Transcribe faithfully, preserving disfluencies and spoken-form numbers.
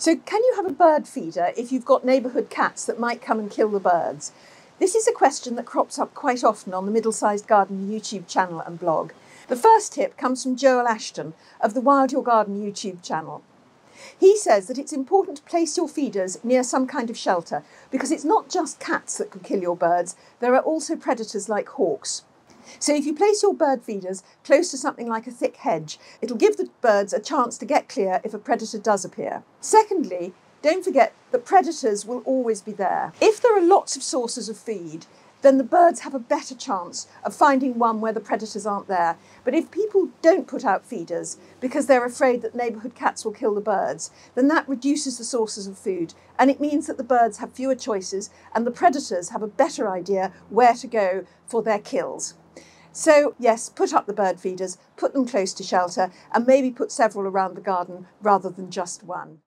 So can you have a bird feeder if you've got neighbourhood cats that might come and kill the birds? This is a question that crops up quite often on the Middle-Sized Garden YouTube channel and blog. The first tip comes from Joel Ashton of the Wild Your Garden YouTube channel. He says that it's important to place your feeders near some kind of shelter because it's not just cats that can kill your birds, there are also predators like hawks. So if you place your bird feeders close to something like a thick hedge, it'll give the birds a chance to get clear if a predator does appear. Secondly, don't forget that predators will always be there. If there are lots of sources of feed, then the birds have a better chance of finding one where the predators aren't there. But if people don't put out feeders because they're afraid that neighbourhood cats will kill the birds, then that reduces the sources of food, and it means that the birds have fewer choices and the predators have a better idea where to go for their kills. So yes, put up the bird feeders, put them close to shelter, and maybe put several around the garden rather than just one.